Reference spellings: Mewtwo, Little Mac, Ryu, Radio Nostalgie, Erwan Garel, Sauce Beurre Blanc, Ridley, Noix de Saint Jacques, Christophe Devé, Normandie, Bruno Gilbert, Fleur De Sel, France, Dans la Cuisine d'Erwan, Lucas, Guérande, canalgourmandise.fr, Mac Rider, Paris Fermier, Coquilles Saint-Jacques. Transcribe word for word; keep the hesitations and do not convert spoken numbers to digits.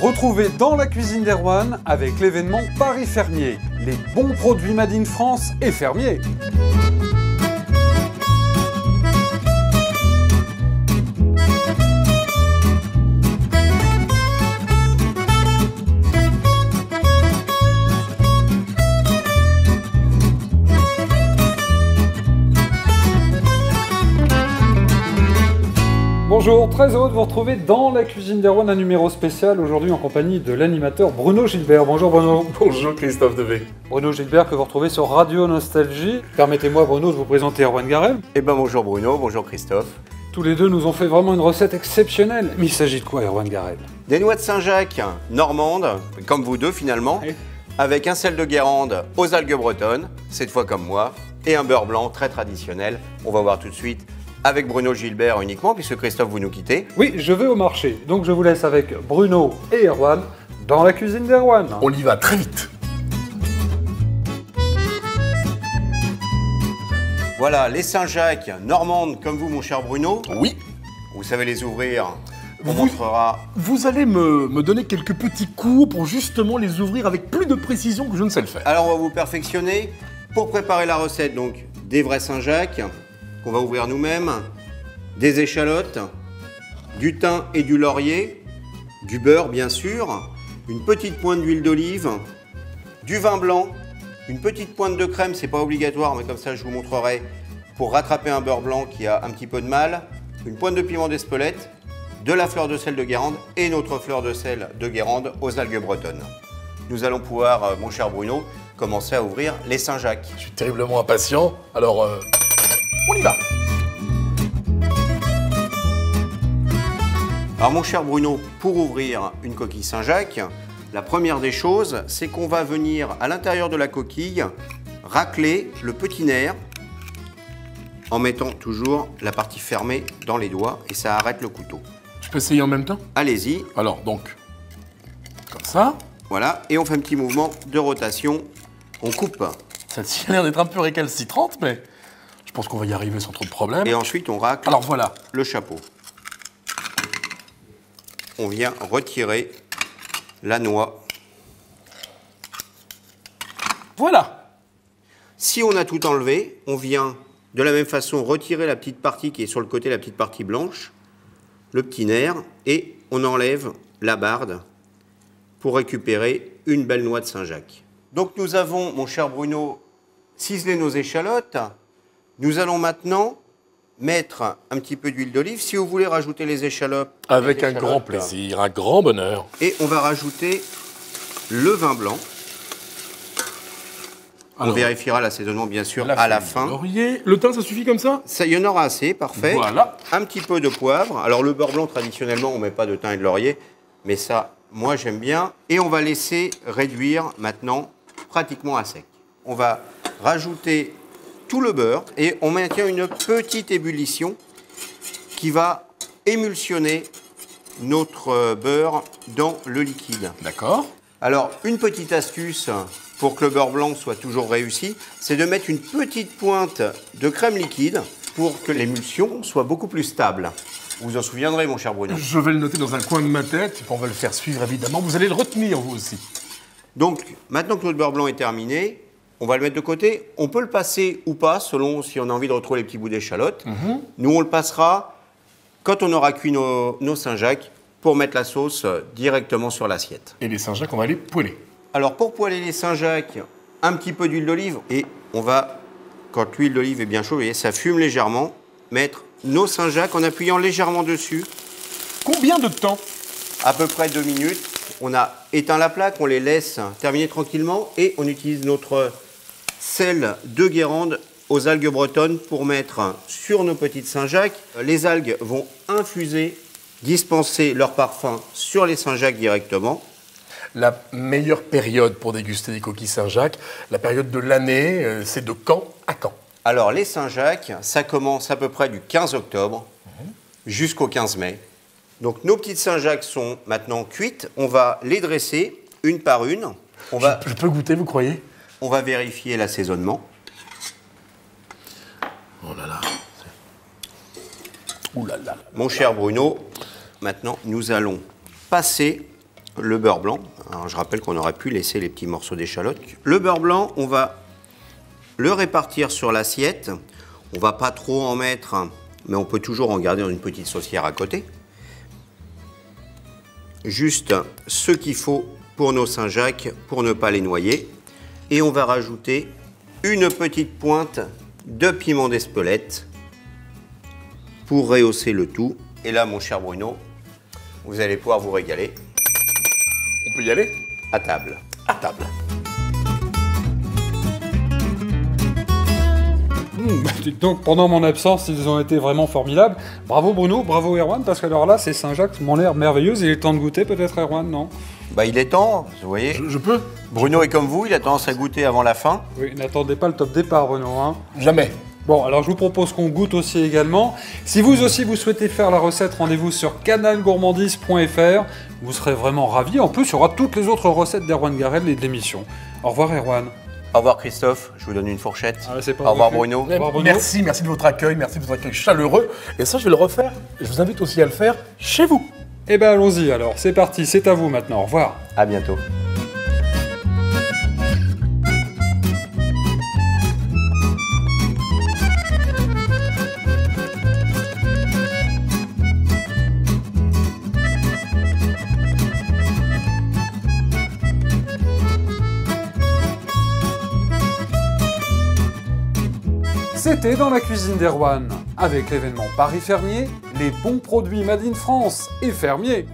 Retrouvez Dans la cuisine d'Erwan avec l'événement Paris Fermier, les bons produits made in France et fermiers. Bonjour, très heureux de vous retrouver dans la cuisine d'Erwan, un numéro spécial aujourd'hui en compagnie de l'animateur Bruno Gilbert. Bonjour Bruno. Bonjour Christophe Devé. Bruno Gilbert que vous retrouvez sur Radio Nostalgie. Permettez-moi Bruno de vous présenter Erwan Garel. Eh ben bonjour Bruno, bonjour Christophe. Tous les deux nous ont fait vraiment une recette exceptionnelle. Mais il s'agit de quoi Erwan Garel? Des noix de Saint-Jacques, normandes, comme vous deux finalement, oui. Avec un sel de Guérande aux algues bretonnes, cette fois comme moi, et un beurre blanc très traditionnel. On va voir tout de suite avec Bruno Gilbert uniquement, puisque Christophe, vous nous quittez. Oui, je vais au marché. Donc je vous laisse avec Bruno et Erwan dans la cuisine d'Erwan. On y va très vite. Voilà, les Saint-Jacques normandes, comme vous, mon cher Bruno. Oui. Vous savez les ouvrir. On vous, montrera. Vous allez me, me donner quelques petits coups pour justement les ouvrir avec plus de précision que je ne sais le faire. Alors, on va vous perfectionner. Pour préparer la recette, donc, des vrais Saint-Jacques, on va ouvrir nous-mêmes, des échalotes, du thym et du laurier, du beurre bien sûr, une petite pointe d'huile d'olive, du vin blanc, une petite pointe de crème, c'est pas obligatoire mais comme ça je vous montrerai pour rattraper un beurre blanc qui a un petit peu de mal, une pointe de piment d'Espelette, de la fleur de sel de Guérande et notre fleur de sel de Guérande aux algues bretonnes. Nous allons pouvoir, mon cher Bruno, commencer à ouvrir les Saint-Jacques. Je suis terriblement impatient, alors... Euh... On y va. Alors mon cher Bruno, pour ouvrir une coquille Saint-Jacques, la première des choses, c'est qu'on va venir à l'intérieur de la coquille racler le petit nerf en mettant toujours la partie fermée dans les doigts et ça arrête le couteau. Je peux essayer en même temps? Allez-y. Alors donc, comme ça. Voilà, et on fait un petit mouvement de rotation, on coupe. Ça a l'air d'être un peu récalcitrante, mais... Je pense qu'on va y arriver sans trop de problèmes. Et ensuite, on racle. Alors voilà, le chapeau. On vient retirer la noix. Voilà. Si on a tout enlevé, on vient de la même façon retirer la petite partie qui est sur le côté, la petite partie blanche, le petit nerf, et on enlève la barde pour récupérer une belle noix de Saint-Jacques. Donc nous avons, mon cher Bruno, ciselé nos échalotes. Nous allons maintenant mettre un petit peu d'huile d'olive. Si vous voulez rajouter les échalotes... Avec les échalotes, un grand plaisir, un grand bonheur. Et on va rajouter le vin blanc. Alors, on vérifiera l'assaisonnement, bien sûr, la à la fin. Laurier. Le thym, ça suffit comme ça? Ça, il y en aura assez, parfait. Voilà. Un petit peu de poivre. Alors, le beurre blanc, traditionnellement, on ne met pas de thym et de laurier. Mais ça, moi, j'aime bien. Et on va laisser réduire maintenant pratiquement à sec. On va rajouter... tout le beurre et on maintient une petite ébullition qui va émulsionner notre beurre dans le liquide. D'accord. Alors, une petite astuce pour que le beurre blanc soit toujours réussi, c'est de mettre une petite pointe de crème liquide pour que l'émulsion soit beaucoup plus stable. Vous vous en souviendrez, mon cher Bruno. Je vais le noter dans un coin de ma tête. On va le faire suivre, évidemment. Vous allez le retenir, vous aussi. Donc, maintenant que notre beurre blanc est terminé, on va le mettre de côté. On peut le passer ou pas, selon si on a envie de retrouver les petits bouts d'échalote. Mmh. Nous, on le passera quand on aura cuit nos, nos Saint-Jacques pour mettre la sauce directement sur l'assiette. Et les Saint-Jacques, on va les poêler. Alors, pour poêler les Saint-Jacques, un petit peu d'huile d'olive. Et on va, quand l'huile d'olive est bien chaude, vous voyez, ça fume légèrement, mettre nos Saint-Jacques en appuyant légèrement dessus. Combien de temps? À peu près deux minutes. On a éteint la plaque, on les laisse terminer tranquillement et on utilise notre... celle de Guérande aux algues bretonnes pour mettre sur nos petites Saint-Jacques. Les algues vont infuser, dispenser leur parfum sur les Saint-Jacques directement. La meilleure période pour déguster des coquilles Saint-Jacques, la période de l'année, c'est de quand à quand? Alors les Saint-Jacques, ça commence à peu près du quinze octobre mmh. jusqu'au quinze mai. Donc nos petites Saint-Jacques sont maintenant cuites. On va les dresser une par une. On va... Je peux goûter, vous croyez? On va vérifier l'assaisonnement. Oh là là. Ouh là là. Mon cher Bruno, maintenant nous allons passer le beurre blanc. Alors, je rappelle qu'on aurait pu laisser les petits morceaux d'échalote. Le beurre blanc, on va le répartir sur l'assiette. On ne va pas trop en mettre, mais on peut toujours en garder une petite saucière à côté. Juste ce qu'il faut pour nos Saint-Jacques, pour ne pas les noyer. Et on va rajouter une petite pointe de piment d'Espelette pour rehausser le tout. Et là, mon cher Bruno, vous allez pouvoir vous régaler. On peut y aller ? À table. À table. Donc pendant mon absence, ils ont été vraiment formidables. Bravo Bruno, bravo Erwan, parce que alors là, ces Saint-Jacques m'ont l'air merveilleuses. Il est temps de goûter peut-être, Erwan, non? Bah il est temps, vous voyez. Je, je peux. Bruno est comme vous, il a tendance à goûter avant la fin. Oui, n'attendez pas le top départ, Bruno. Hein. Jamais. Bon, alors je vous propose qu'on goûte aussi également. Si vous aussi vous souhaitez faire la recette, rendez-vous sur canal gourmandise point F R. Vous serez vraiment ravis. En plus, il y aura toutes les autres recettes d'Erwan Garel et de l'émission. Au revoir Erwan. Au revoir Christophe, je vous donne une fourchette. Ah, c'est pas Au revoir Bruno. Bruno. Merci, merci de votre accueil, merci de votre accueil chaleureux. Et ça, je vais le refaire. Je vous invite aussi à le faire chez vous. Eh ben allons-y alors, c'est parti, c'est à vous maintenant. Au revoir. À bientôt. C'était dans la cuisine d'Erwan, avec l'événement Paris Fermier, les bons produits Made in France et fermiers.